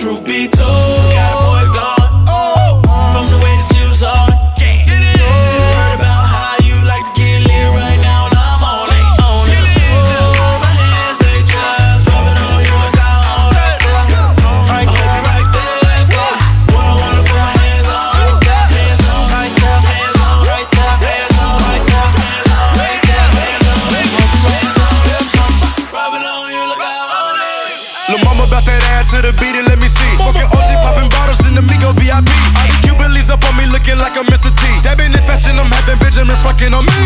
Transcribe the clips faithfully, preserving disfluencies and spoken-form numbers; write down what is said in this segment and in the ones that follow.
Truth be told, got a boy gone, oh, from the way that you was on it. Yeah. Heard about how you like to get lit right now, and I'm on it. On it. Yeah. My hands, they just rubbing on you and down on it. Right there, right there. Wanna, wanna put my hands on it. Hands on, right there. Hands on, right there. Hands on, right there. Hands on, right there. Hands on, hands on. Rubbing on you like I own it. Lil' mama about that ass to the beat and let me see. Smoking O G, popping bottles in the Migo V I P. All the Cuban leaves up on me looking like I'm Mister T. Dabbing in fashion, I'm having Benjamin fucking on me.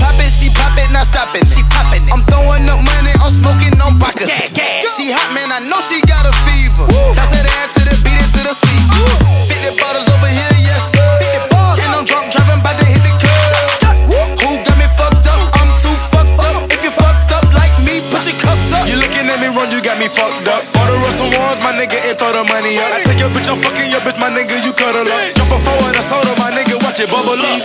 Pop it, she pop it, not stopping. She popping it. I'm throwing up money, I'm smoking on vodka. Yeah, yeah. She hot, man, I know she got a fever. Woo. That's it, add to the beat and to the speed. fifty bottles over here, yes sir. And I'm drunk, driving by to hit the curb. Who got me fucked up? I'm too fucked up. If you fucked up like me, put your cups up. You looking at me wrong, you got me fucked up. My nigga, and throw the money up. I take your bitch, I'm fucking your bitch, my nigga, you cuddle up. Jump up forward, I sold her, my nigga, watch it bubble up.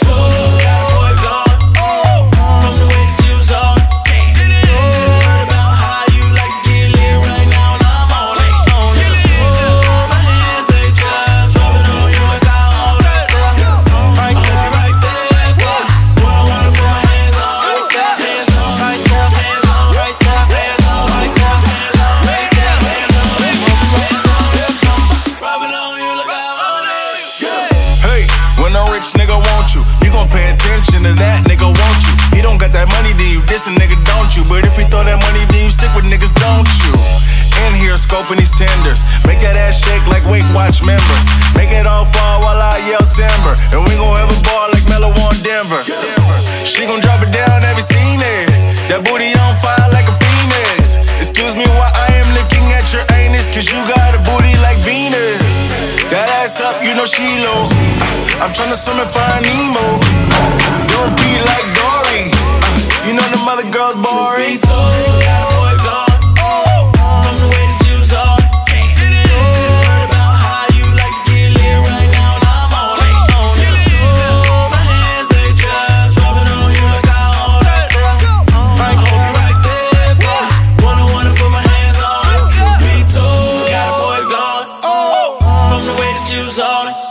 Nigga, want you? You gon' pay attention to that, nigga, want you? He don't got that money, then you diss a nigga, don't you? But if he throw that money, then you stick with niggas, don't you? In here, scoping these tenders. Make that ass shake like Weight Watch members. Make it all fall while I yell timber. And we gon' have a ball like Melo on Denver. She gon' drop it down every scene. That booty on fire like a phoenix. Excuse me while I am looking at your anus, cause you got a booty like Venus. That ass up, you know she low. I'm tryna swim and find Nemo. Don't be like Dory. You know them other girls boring. Shoes on.